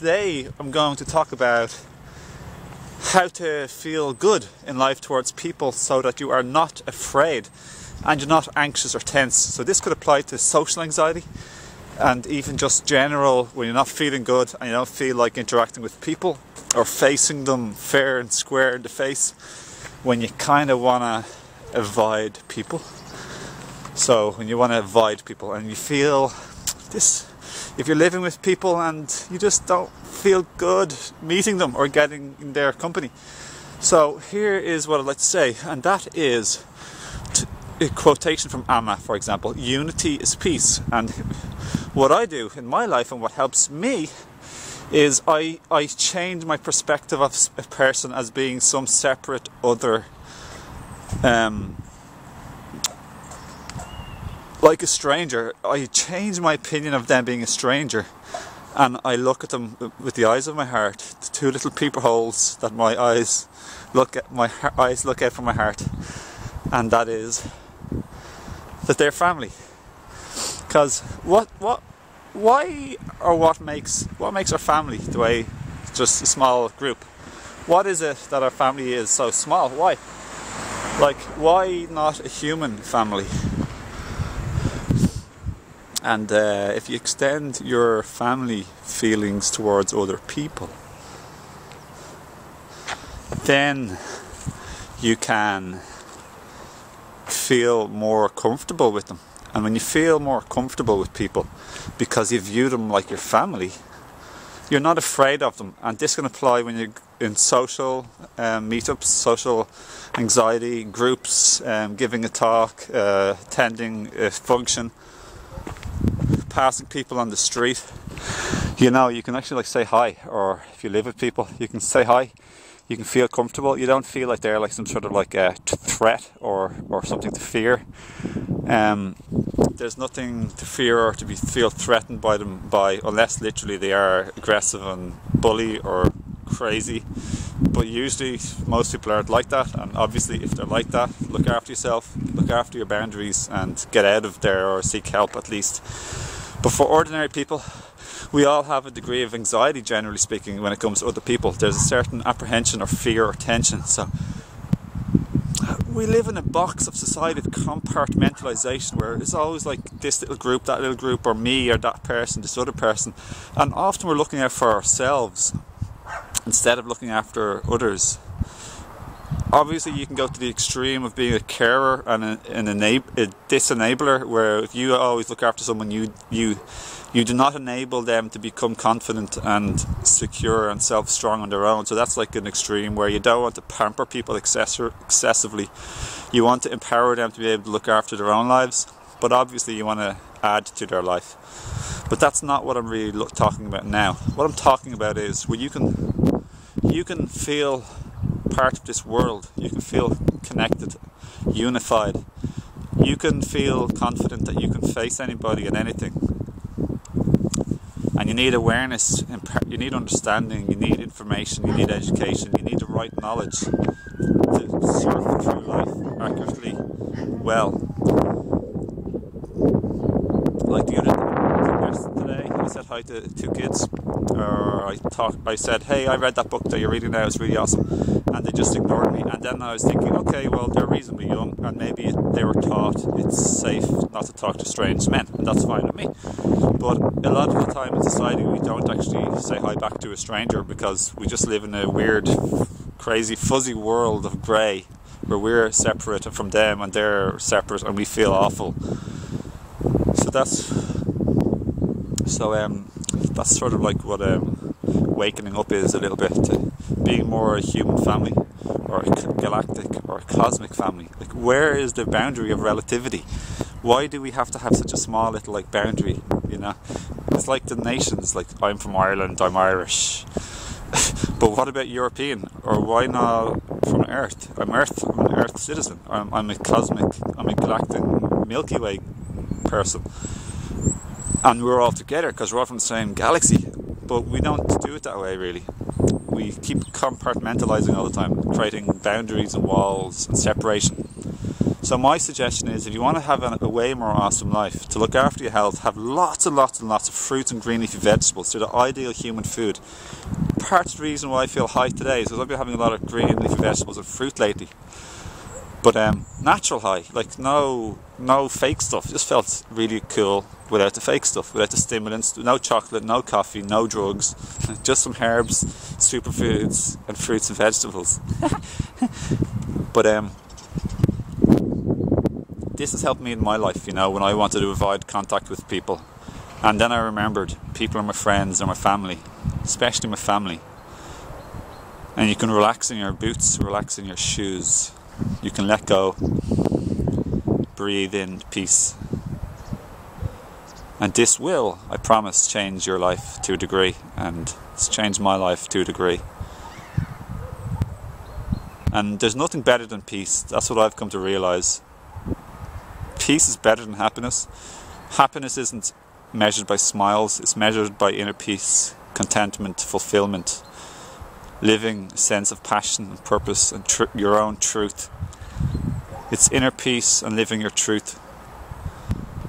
Today I'm going to talk about how to feel good in life towards people so that you are not afraid and you're not anxious or tense. So this could apply to social anxiety and even just general when you're not feeling good and you don't feel like interacting with people or facing them fair and square in the face, when you kind of want to avoid people. So when you want to avoid people and you feel this, if you're living with people and you just don't feel good meeting them or getting in their company. So here is what I'd like to say, and that is a quotation from Amma, for example, "Unity is peace." And what I do in my life and what helps me is I change my perspective of a person as being some separate other, like a stranger. I change my opinion of them being a stranger, and I look at them with the eyes of my heart, the two little peepholes that my eyes look at, eyes look out from my heart, and that is that they're family. Because what makes our family the way just a small group? What is it that our family is so small? Why? Like, why not a human family? And if you extend your family feelings towards other people, then you can feel more comfortable with them. And when you feel more comfortable with people because you view them like your family, you're not afraid of them. And this can apply when you're in social meetups, social anxiety groups, giving a talk, attending a function, passing people on the street. You know, you can actually like say hi, or if you live with people, you can say hi. You can feel comfortable. You don't feel like they're like some sort of like a threat or something to fear. There's nothing to fear or to feel threatened by them by, unless literally they are aggressive and bully or crazy. But usually most people aren't like that, and obviously if they're like that, look after yourself, look after your boundaries and get out of there or seek help at least. But for ordinary people, we all have a degree of anxiety, generally speaking, when it comes to other people. There's a certain apprehension or fear or tension. So we live in a box of society, the compartmentalization, where it's always like this little group, that little group, or me or that person, this other person. And often we're looking out for ourselves instead of looking after others. Obviously you can go to the extreme of being a carer and a disenabler, where if you always look after someone, you do not enable them to become confident and secure and self-strong on their own. So that's like an extreme where you don't want to pamper people excessively. You want to empower them to be able to look after their own lives, but obviously you want to add to their life. But that's not what I'm really talking about now. What I'm talking about is where you can feel part of this world, you can feel connected, unified, you can feel confident that you can face anybody and anything. And you need awareness, you need understanding, you need information, you need education, you need the right knowledge to surf through life accurately, well. Like the other thing today, I said hi to two kids, or I said, hey, I read that book that you're reading now, it's really awesome. And they just ignored me, and then I was thinking, okay, well, they're reasonably young and maybe they were taught it's safe not to talk to strange men, and that's fine with me. But a lot of the time in society we don't actually say hi back to a stranger, because we just live in a weird, crazy, fuzzy world of grey where we're separate from them and they're separate and we feel awful. So that's sort of like what wakening up is a little bit, to being more a human family or a galactic or a cosmic family. Like, where is the boundary of relativity? Why do we have to have such a small little like boundary, you know? It's like the nations, like I'm from Ireland, I'm Irish. But what about European? Or why not from Earth? I'm an Earth citizen. I'm a galactic Milky Way person. And we're all together because we're all from the same galaxy. But we don't do it that way, really. We keep compartmentalizing all the time, creating boundaries and walls and separation. So my suggestion is, if you want to have a way more awesome life, to look after your health, have lots and lots and lots of fruit and green leafy vegetables. They're the ideal human food. Part of the reason why I feel high today is because I've been having a lot of green leafy vegetables and fruit lately. But natural high, like no fake stuff. It just felt really cool without the fake stuff, without the stimulants, no chocolate, no coffee, no drugs, just some herbs, superfoods, and fruits and vegetables. But this has helped me in my life, you know, when I wanted to avoid contact with people. And then I remembered, people are my friends, or my family, especially my family. And you can relax in your boots, relax in your shoes. You can let go, breathe in peace. And this will, I promise, change your life to a degree, and it's changed my life to a degree. And there's nothing better than peace. That's what I've come to realize. Peace is better than happiness. Happiness isn't measured by smiles, it's measured by inner peace, contentment, fulfillment. Living a sense of passion and purpose and your own truth. It's inner peace and living your truth.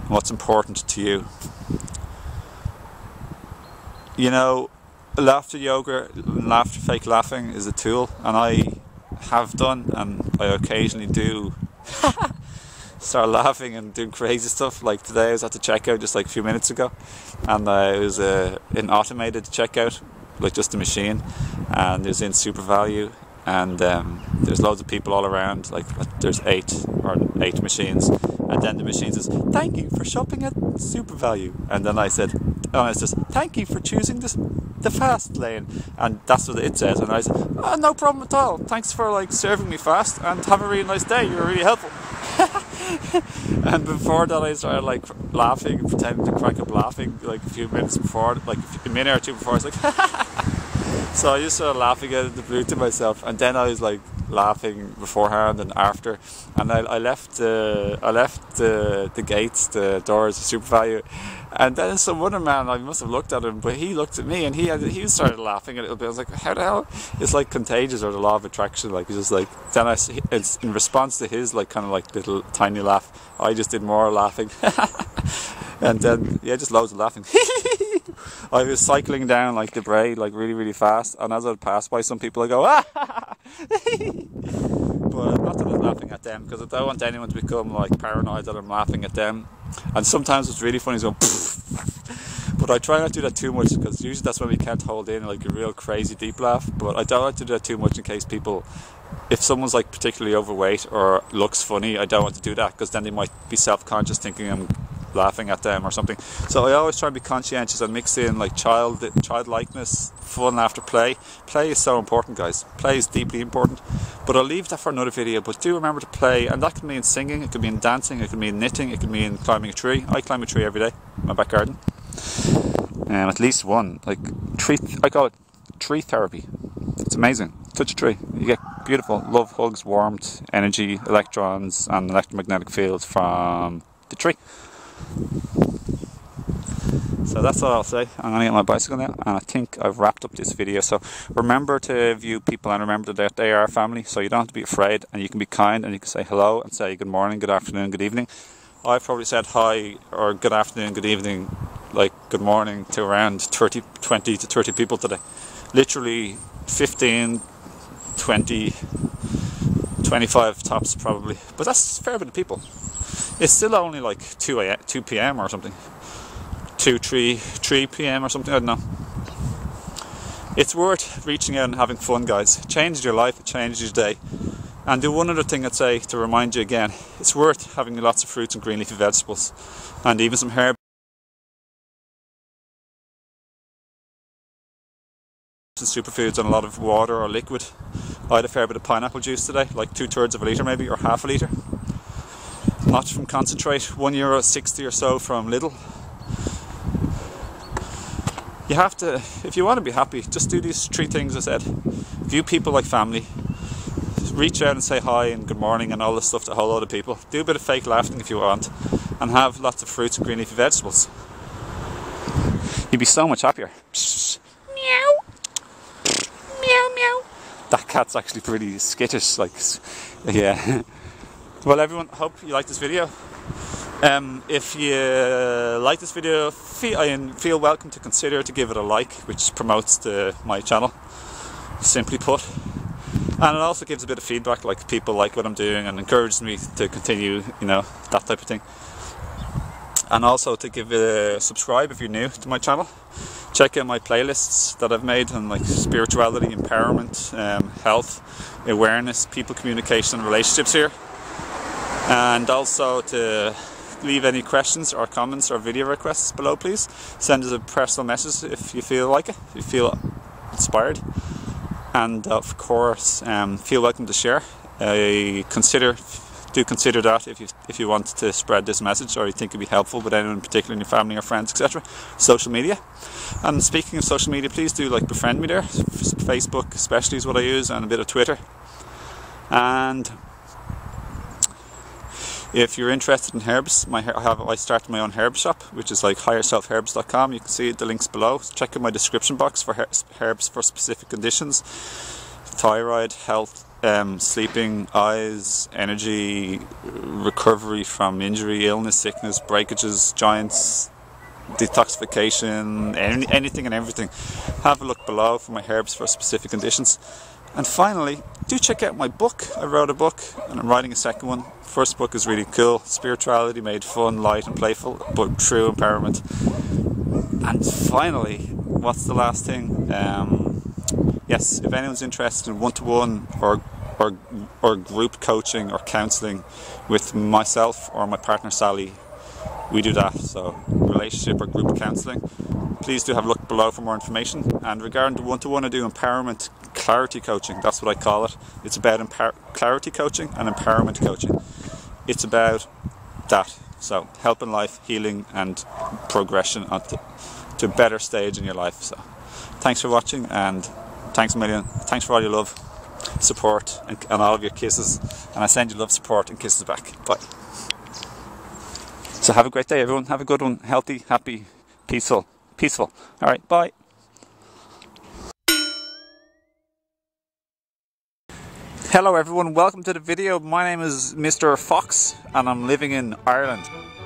And what's important to you. You know, laughter yoga, laughter, fake laughing is a tool, and I have done and I occasionally do start laughing and doing crazy stuff. Like today I was at the checkout just like a few minutes ago, and it was an automated checkout, like just a machine, and it was in Super Value, and there's loads of people all around, like there's eight machines, and then the machine says, "Thank you for shopping at Super Value," and then I said, and it says, "Thank you for choosing the fast lane," and that's what it says, and I said, "Oh, no problem at all, thanks for like serving me fast, and have a really nice day, you were really helpful." And before that I started like laughing, pretending to crack up laughing, like a few minutes before, like a minute or two before, I was like so I just started laughing out of the blue to myself, and then I was like laughing beforehand and after, and I left the gates, the doors of Super Value, and then some other man, I must have looked at him, but he looked at me and he started laughing a little bit. I was like, how the hell? It's like contagious, or the law of attraction, like it's just like, then it's in response to his like kind of like little tiny laugh, I just did more laughing. And then yeah, just loads of laughing. I was cycling down like the Braid, like really really fast, and as I pass by some people I go, ah! But not that I'm laughing at them, because I don't want anyone to become like paranoid that I'm laughing at them. And sometimes it's really funny, it's going pfft. But I try not to do that too much, because usually that's when we can't hold in like a real crazy deep laugh. But I don't like to do that too much in case people, if someone's like particularly overweight or looks funny, I don't want to do that, because then they might be self-conscious thinking I'm laughing at them or something. So I always try and be conscientious and mix in like childlikeness, fun after play. Play is so important, guys. Play is deeply important. But I'll leave that for another video. But do remember to play, and that can mean singing, it could mean dancing, it could mean knitting, it could mean climbing a tree. I climb a tree every day in my back garden. At least one. Like tree, I call it tree therapy. It's amazing. Touch a tree. You get beautiful love, hugs, warmth, energy, electrons and electromagnetic fields from the tree. So that's all I'll say. I'm going to get my bicycle now, and I think I've wrapped up this video. So remember to view people and remember that they are family, so you don't have to be afraid, and you can be kind, and you can say hello and say good morning, good afternoon, good evening. I've probably said hi or good afternoon, good evening, like good morning to around 20 to 30 people today. Literally 15, 20, 25 tops probably, but that's a fair bit of people. It's still only like 2 p.m. or something, 3 p.m. or something, I don't know. It's worth reaching out and having fun, guys. It changed your life, it changed your day. And the one other thing I'd say to remind you again, it's worth having lots of fruits and green leafy vegetables, and even some herbs and superfoods, and a lot of water or liquid. I had a fair bit of pineapple juice today, like 2/3 of a litre maybe, or half a litre. Not from concentrate, €1.60 or so from Lidl. You have to, if you want to be happy, just do these three things I said. View people like family. Just reach out and say hi and good morning and all this stuff to a whole lot of people. Do a bit of fake laughing if you want, and have lots of fruits and green leafy vegetables. You'd be so much happier. Meow. Meow meow. That cat's actually pretty skittish, like, yeah. Well everyone, hope you like this video. If you like this video, feel welcome to consider to give it a like, which promotes my channel, simply put. And it also gives a bit of feedback, like people like what I'm doing and encourages me to continue, you know, that type of thing. And also to give a subscribe if you're new to my channel. Check out my playlists that I've made on like spirituality, empowerment, health, awareness, people, communication and relationships here. And also to leave any questions or comments or video requests below, please. Send us a personal message if you feel like it, if you feel inspired. And of course, feel welcome to share. Do consider that if you want to spread this message or you think it'd be helpful with anyone in particular in your family or friends, etc. Social media. And speaking of social media, please do like befriend me there. Facebook especially is what I use, and a bit of Twitter. And if you're interested in herbs, I started my own herb shop, which is like HigherSelfHerbs.com. You can see the links below. Check out my description box for herbs for specific conditions: thyroid, health, sleeping, eyes, energy, recovery from injury, illness, sickness, breakages, joints, detoxification, anything and everything. Have a look below for my herbs for specific conditions. And finally, do check out my book. I wrote a book and I'm writing a second one. First book is really cool. Spirituality made fun, light and playful, but true empowerment. And finally, what's the last thing? Yes, if anyone's interested in one-to-one or group coaching or counselling with myself or my partner Sally, we do that, so relationship or group counselling. Please do have a look below for more information. And regarding the one-to-one, I do empowerment clarity coaching. That's what I call it. It's about clarity coaching and empowerment coaching. It's about that. So help in life, healing and progression to a better stage in your life. So thanks for watching, and thanks a million. Thanks for all your love, support and all of your kisses. And I send you love, support and kisses back. Bye. So have a great day everyone. Have a good one. Healthy, happy, peaceful. All right, bye. Hello everyone, welcome to the video. My name is Mr. Fox and I'm living in Ireland.